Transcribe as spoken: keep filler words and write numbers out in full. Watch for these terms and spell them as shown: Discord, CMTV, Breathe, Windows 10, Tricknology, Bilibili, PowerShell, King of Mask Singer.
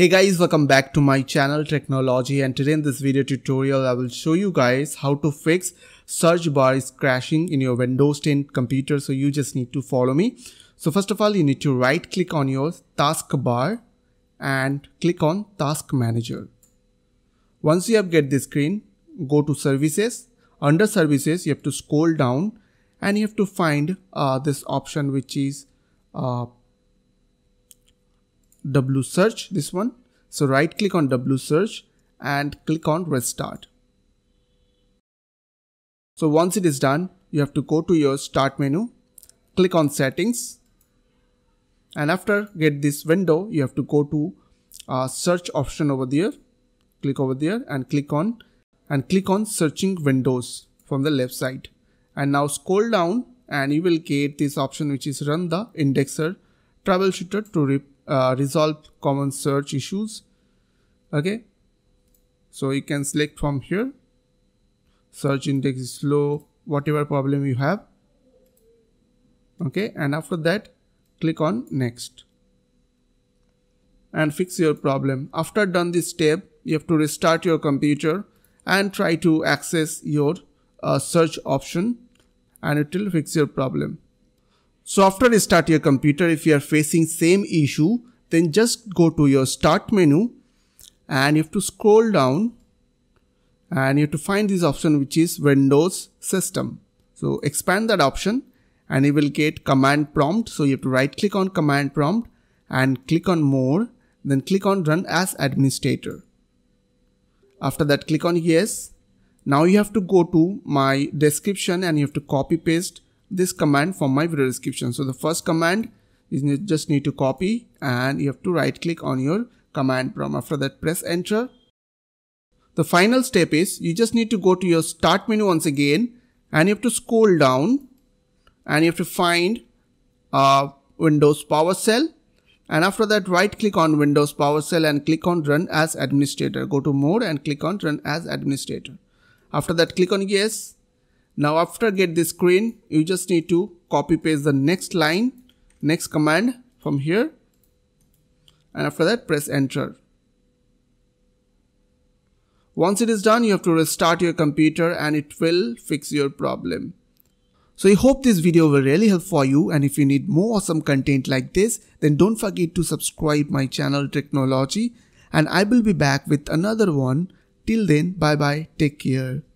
Hey guys, welcome back to my channel Tricknology, and today in this video tutorial I will show you guys how to fix search bar is crashing in your Windows ten computer. So you just need to follow me. So first of all, you need to right click on your taskbar and click on Task Manager. Once you have get this screen, go to Services. Under Services you have to scroll down and you have to find uh, this option which is uh, W search, this one. So right click on W search and click on restart. So once it is done, you have to go to your start menu, click on settings, and after get this window you have to go to uh, search option over there, click over there and click on and click on searching Windows from the left side, and now scroll down and you will get this option which is run the indexer troubleshooter to rip Uh, resolve common search issues. Okay, so you can select from here, search index is slow, whatever problem you have. Okay, and after that click on next and fix your problem. After done this step, you have to restart your computer and try to access your uh, search option and it will fix your problem. So after restart your computer, if you are facing same issue, then just go to your start menu and you have to scroll down and you have to find this option which is Windows system. So expand that option and you will get command prompt. So you have to right click on command prompt and click on more, then click on run as administrator. After that click on yes. Now you have to go to my description and you have to copy paste this command from my video description. So the first command is you just need to copy and you have to right click on your command prompt. After that press enter. The final step is you just need to go to your start menu once again and you have to scroll down and you have to find uh, Windows PowerShell, and after that right click on Windows PowerShell and click on run as administrator. Go to more and click on run as administrator. After that click on yes. Now after get this screen, you just need to copy paste the next line, next command from here, and after that press enter. Once it is done, you have to restart your computer and it will fix your problem. So I hope this video will really help for you, and if you need more awesome content like this, then don't forget to subscribe my channel Tricknology, and I will be back with another one. Till then, bye bye, take care.